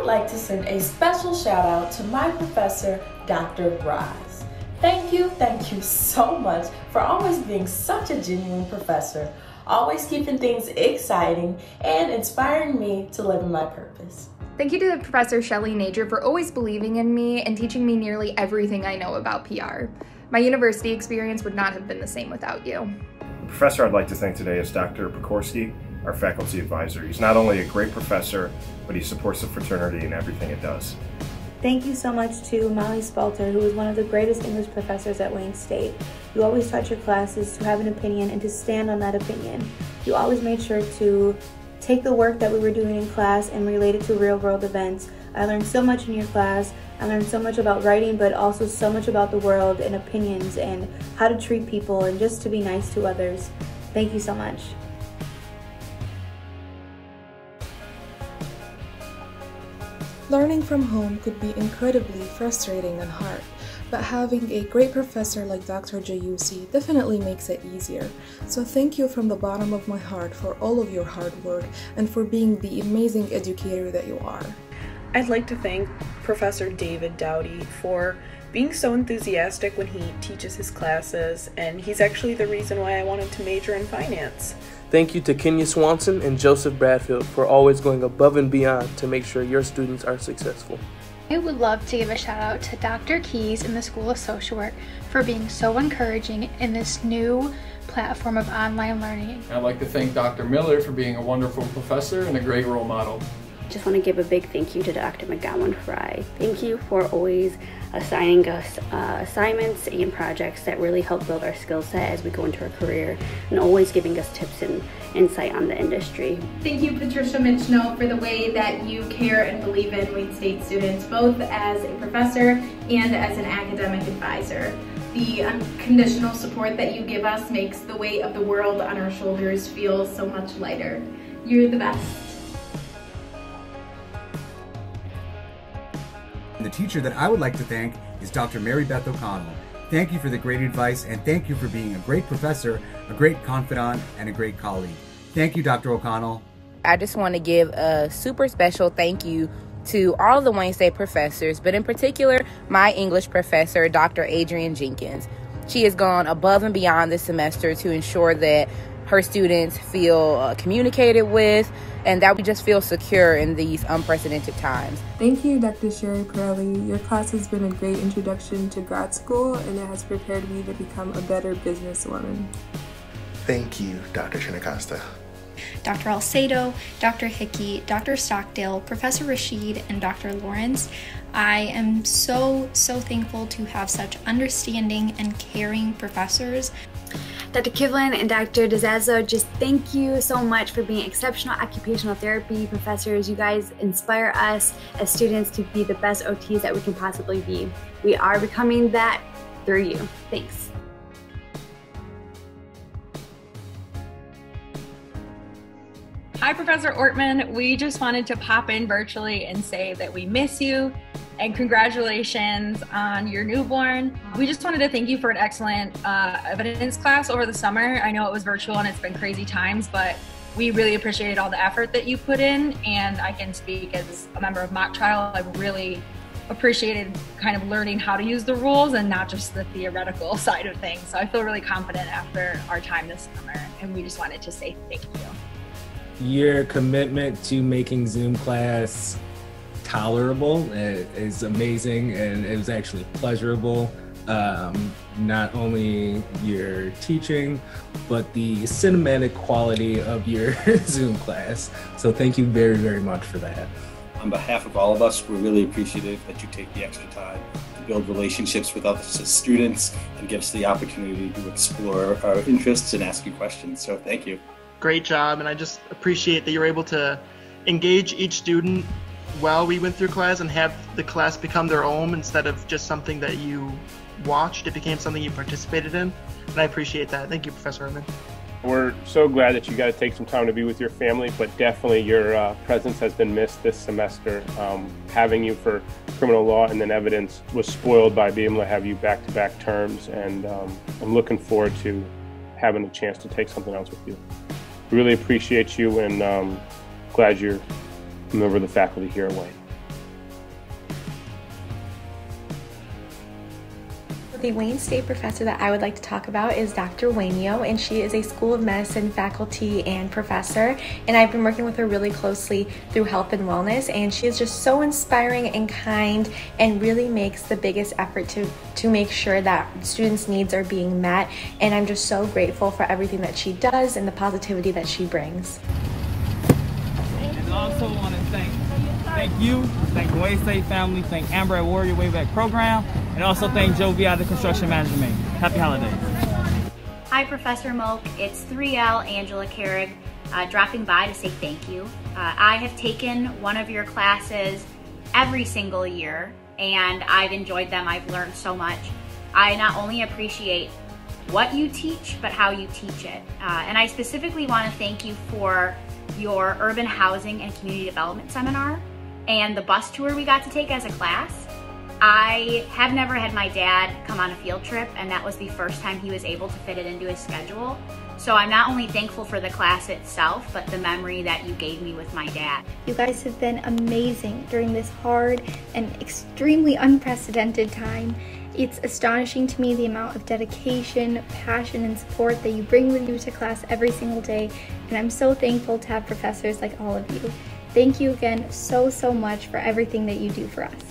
would like to send a special shout out to my professor, Dr. Roz. Thank you so much for always being such a genuine professor, always keeping things exciting and inspiring me to live in my purpose. Thank you to Professor Shelley Nager for always believing in me and teaching me nearly everything I know about PR. My university experience would not have been the same without you. The professor I'd like to thank today is Dr. Pekorsky, our faculty advisor. He's not only a great professor, but he supports the fraternity in everything it does. Thank you so much to Molly Spalter, who is one of the greatest English professors at Wayne State. You always taught your classes to have an opinion and to stand on that opinion. You always made sure to take the work that we were doing in class and relate it to real world events. I learned so much in your class. I learned so much about writing, but also so much about the world and opinions and how to treat people and just to be nice to others. Thank you so much. Learning from home could be incredibly frustrating and hard, but having a great professor like Dr. Jayusi definitely makes it easier. So thank you from the bottom of my heart for all of your hard work and for being the amazing educator that you are. I'd like to thank Professor David Dowdy for being so enthusiastic when he teaches his classes, and he's actually the reason why I wanted to major in finance. Thank you to Kenya Swanson and Joseph Bradfield for always going above and beyond to make sure your students are successful. I would love to give a shout out to Dr. Keys in the School of Social Work for being so encouraging in this new platform of online learning. I'd like to thank Dr. Miller for being a wonderful professor and a great role model. I just want to give a big thank you to Dr. McGowan Fry. Thank you for always assigning us assignments and projects that really help build our skill set as we go into our career, and always giving us tips and insight on the industry. Thank you, Patricia Minchino, for the way that you care and believe in Wayne State students, both as a professor and as an academic advisor. The unconditional support that you give us makes the weight of the world on our shoulders feel so much lighter. You're the best. The teacher that I would like to thank is Dr. Mary Beth O'Connell. Thank you for the great advice, and thank you for being a great professor, a great confidant, and a great colleague. Thank you, Dr. O'Connell. I just want to give a super special thank you to all the Wayne State professors, but in particular, my English professor, Dr. Adrienne Jenkins. She has gone above and beyond this semester to ensure that her students feel communicated with, and that we just feel secure in these unprecedented times. Thank you, Dr. Sherry Pirelli. Your class has been a great introduction to grad school, and it has prepared me to become a better businesswoman. Thank you, Dr. Chinacosta. Dr. Alcedo, Dr. Hickey, Dr. Stockdale, Professor Rashid, and Dr. Lawrence. I am so thankful to have such understanding and caring professors. Dr. Kivlin and Dr. DeZazzo, just thank you so much for being exceptional occupational therapy professors. You guys inspire us as students to be the best OTs that we can possibly be. We are becoming that through you. Thanks. Hi, Professor Ortman. We just wanted to pop in virtually and say that we miss you. And congratulations on your newborn. We just wanted to thank you for an excellent evidence class over the summer. I know it was virtual and it's been crazy times, but we really appreciated all the effort that you put in. And I can speak as a member of mock trial. I really appreciated kind of learning how to use the rules and not just the theoretical side of things. So I feel really confident after our time this summer. And we just wanted to say thank you. Your commitment to making Zoom class tolerable is amazing, and it was actually pleasurable. Not only your teaching, but the cinematic quality of your Zoom class. So thank you very, very much for that. On behalf of all of us, we're really appreciative that you take the extra time to build relationships with other students and give us the opportunity to explore our interests and ask you questions. So thank you. Great job, and I just appreciate that you're able to engage each student while we went through class and have the class become their own instead of just something that you watched. It became something you participated in, and I appreciate that. Thank you, Professor Herman. We're so glad that you got to take some time to be with your family, but definitely your presence has been missed this semester. Having you for criminal law and then evidence was spoiled by being able to have you back-to-back terms, and I'm looking forward to having a chance to take something else with you. Really appreciate you, and glad you're a member of the faculty here at Wayne. The Wayne State professor that I would like to talk about is Dr. Wayneo, and she is a School of Medicine faculty and professor, and I've been working with her really closely through health and wellness, and she is just so inspiring and kind and really makes the biggest effort to make sure that students' needs are being met, and I'm just so grateful for everything that she does and the positivity that she brings. And also want to thank Wayne State family, thank Amber at Warrior Wayback Program, and also thank Joe V. the Construction Management. Happy holidays. Hi, Professor Moak. It's 3L Angela Kerrig dropping by to say thank you. I have taken one of your classes every single year, and I've enjoyed them. I've learned so much. I not only appreciate what you teach, but how you teach it. And I specifically want to thank you for your Urban Housing and Community Development Seminar and the bus tour we got to take as a class. I have never had my dad come on a field trip, and that was the first time he was able to fit it into his schedule. So I'm not only thankful for the class itself, but the memory that you gave me with my dad. You guys have been amazing during this hard and extremely unprecedented time. It's astonishing to me the amount of dedication, passion, and support that you bring with you to class every single day, and I'm so thankful to have professors like all of you. Thank you again so much for everything that you do for us.